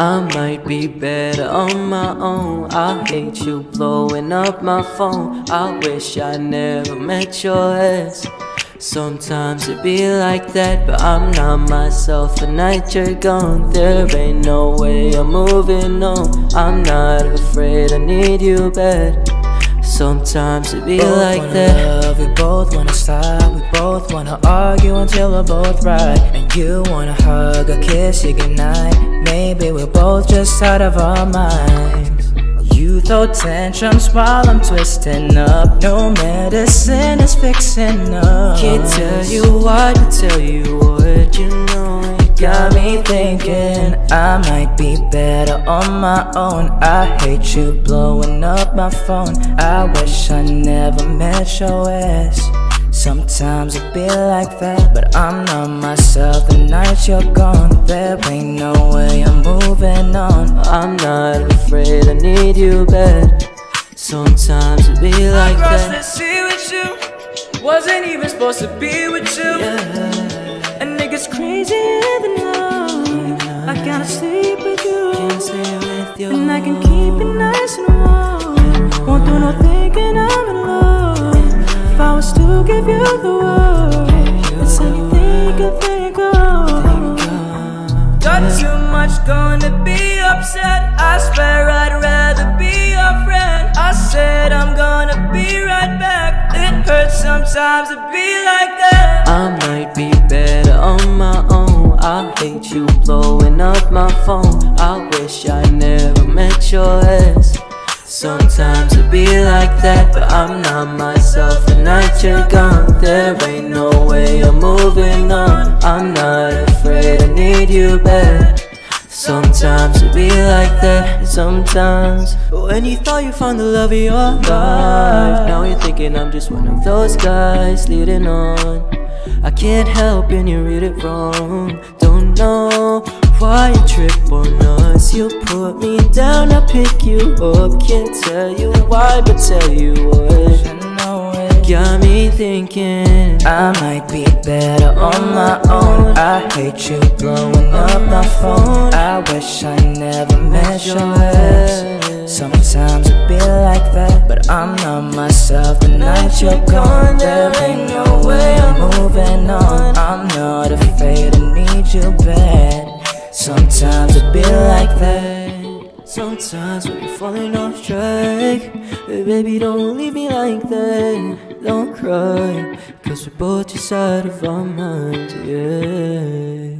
I might be better on my own. I hate you blowing up my phone. I wish I never met your ass. Sometimes it be like that, but I'm not myself the night you're gone. There ain't no way I'm moving on. I'm not afraid, I need you bad. Sometimes it be like that. Both wanna love, we both wanna slide, we both wanna argue until we're both right. And you wanna hug, a kiss, you goodnight. Maybe we're both just out of our minds. You throw tantrums while I'm twisting up. No medicine is fixing up. Can't tell you what, tell you what, you know it got me thinking I might be better on my own. I hate you blowing up my phone. I wish I never met your ass. Sometimes it be like that, but I'm not myself the night you're gone. There ain't no way I'm moving on. I'm not afraid, I need you bad. Sometimes it be like that. I crossed the sea with you, wasn't even supposed to be with you, yeah. A nigga's crazy living love. I gotta sleep with you, can't stay with you. And I can keep it nice and warm. Won't do no thinking I'm in love. If I was to give you the world, it's anything I think of. Got too much going to be upset. I swear I'd rather be your friend. I said I'm gonna be right back. It hurts sometimes to be like that. I might be better on my own. I hate you blowing up my phone. I wish I never met your ass. Sometimes it be like that, but I'm not myself the night you're gone. There ain't no way I'm moving on. I'm not afraid, I need you bad. Sometimes it be like that, sometimes. When you thought you found the love of your life, now you're thinking I'm just one of those guys leading on. I can't help and you read it wrong. Don't know why you trip on us. You put me down, I pick you up. Can't tell you why, but tell you what. Got me thinking I might be better on my own. I hate you blowing up my phone. I wish I never met your ass. Sometimes it be like that, but I'm not myself the night you're gone. There ain't no way I'm moving on. I'm not afraid, I need you bad. Sometimes it be like that. Sometimes when you're falling off track, baby, don't leave me like that. Don't cry, cause we're both just out of our minds, yeah.